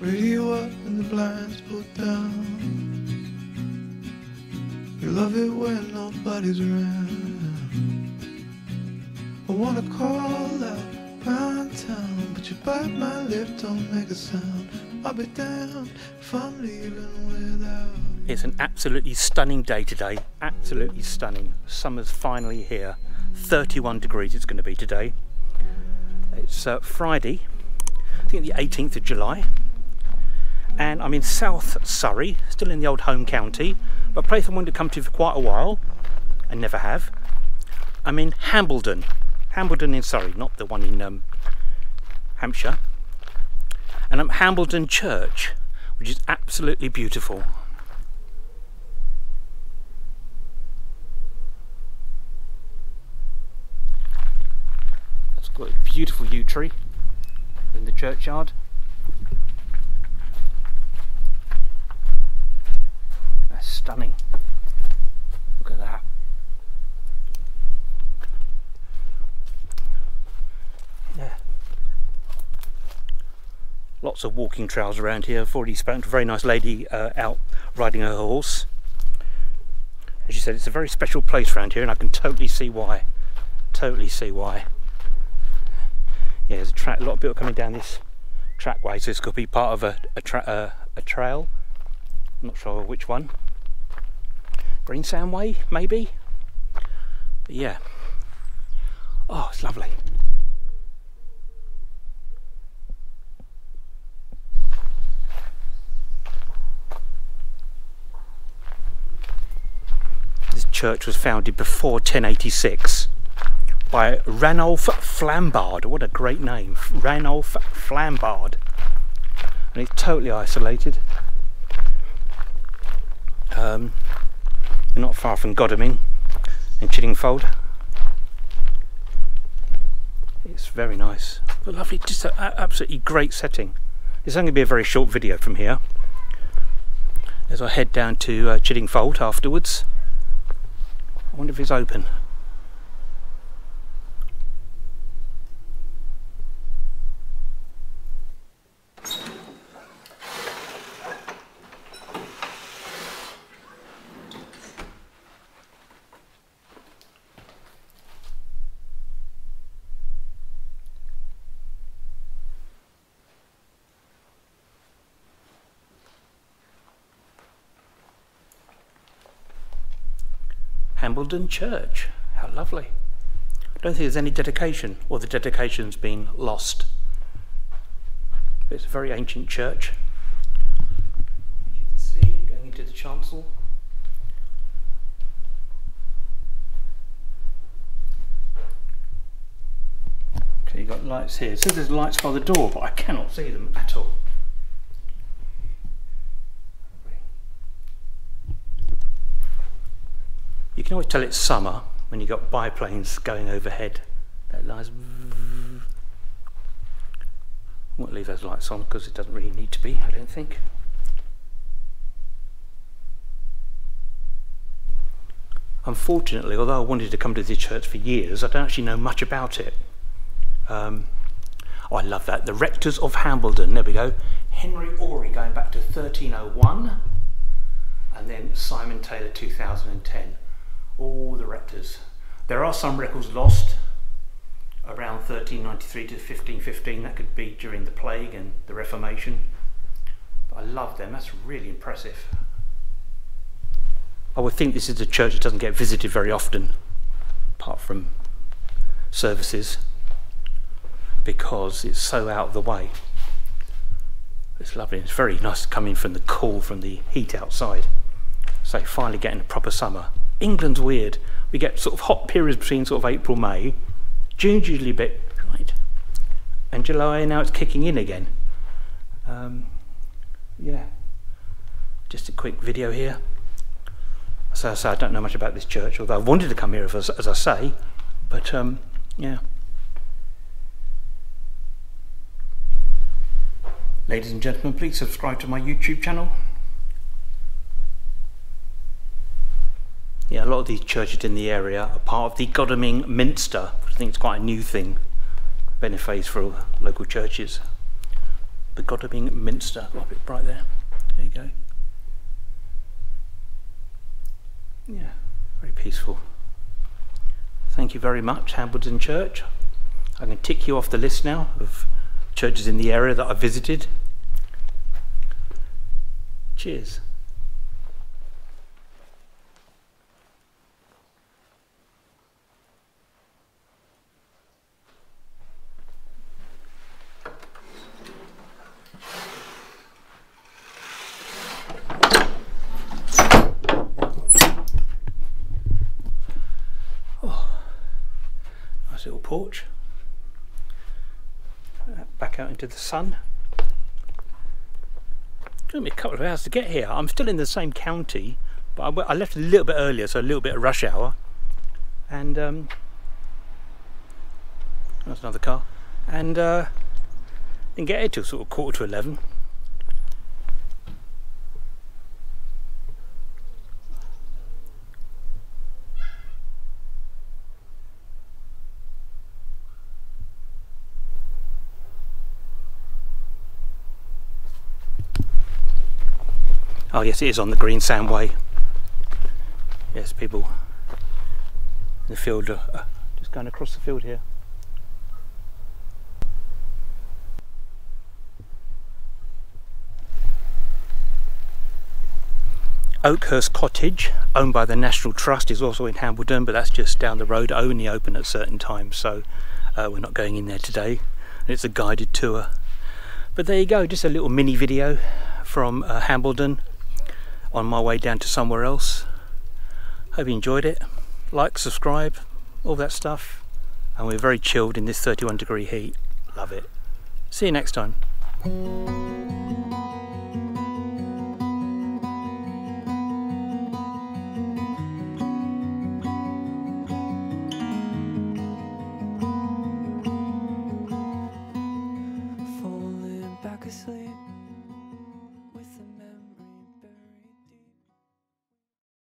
where you up and the blinds pulled down. You love it when nobody's around. I wanna call out Pine Town, but you bite my lip, don't make a sound. I'll be damned if I'm leaving without. It's an absolutely stunning day today, absolutely stunning. Summer's finally here. 31 degrees it's going to be today. It's Friday, I think the 18th of July, and I'm in South Surrey, still in the old home county, but a place I wanted to come to for quite a while and never have. I'm in Hambledon, Hambledon in Surrey, not the one in Hampshire, and I'm at Hambledon Church, which is absolutely beautiful. Got a beautiful yew tree in the churchyard. That's stunning. Look at that. Yeah. Lots of walking trails around here. I've already spoken to a very nice lady out riding her horse. As she said, it's a very special place around here, and I can totally see why. Totally see why. Yeah, there's a lot of people coming down this trackway, so this could be part of a trail. I'm not sure which one. Greensand Way, maybe? But yeah. Oh, it's lovely. This church was founded before 1086. By Ranulf Flambard. What a great name, Ranulf Flambard. And it's totally isolated. Not far from Godming in Chiddingfold. It's very nice, but lovely, just an absolutely great setting. It's only going to be a very short video from here, as I head down to Chiddingfold afterwards. I wonder if it's open. Hambledon Church, how lovely. I don't think there's any dedication, or the dedication's been lost. It's a very ancient church. You can see going into the chancel. Okay, you've got lights here. It says there's lights by the door, but I cannot see them at all. You can always tell it's summer when you've got biplanes going overhead. That lies. I won't leave those lights on because it doesn't really need to be, I don't think. Unfortunately, although I wanted to come to this church for years, I don't actually know much about it. Oh, I love that. The Rectors of Hambledon, there we go. Henry Orrey going back to 1301, and then Simon Taylor 2010. All the rectors. There are some records lost around 1393 to 1515. That could be during the plague and the Reformation. But I love them. That's really impressive. I would think this is a church that doesn't get visited very often, apart from services, because it's so out of the way. It's lovely. It's very nice coming from the cool, from the heat outside. So finally getting a proper summer. England's weird. We get sort of hot periods between sort of April, May. June's usually a bit right, and July now it's kicking in again. Yeah, just a quick video here. So I don't know much about this church, although I wanted to come here as I say, but yeah. Ladies and gentlemen, please subscribe to my YouTube channel. Yeah, a lot of these churches in the area are part of the Godalming Minster, which I think is quite a new thing, benefice for local churches. the Godalming Minster. I'll put it right there. There you go. Yeah, very peaceful. Thank you very much, Hambledon Church. I'm going to tick you off the list now of churches in the area that I've visited. Cheers. Porch, back out into the sun. It took me a couple of hours to get here. I'm still in the same county, but I left a little bit earlier, so a little bit of rush hour. And that's another car. And didn't get here till sort of 11:15. Oh yes, it is on the Greensand Way. Yes, people in the field are just going across the field here. Oakhurst Cottage, owned by the National Trust, is also in Hambledon, but that's just down the road, only open at certain times, so we're not going in there today. And it's a guided tour. But there you go, just a little mini video from Hambledon on my way down to somewhere else. Hope you enjoyed it. Like, subscribe, all that stuff. And we're very chilled in this 31-degree heat. Love it. See you next time. Sleep.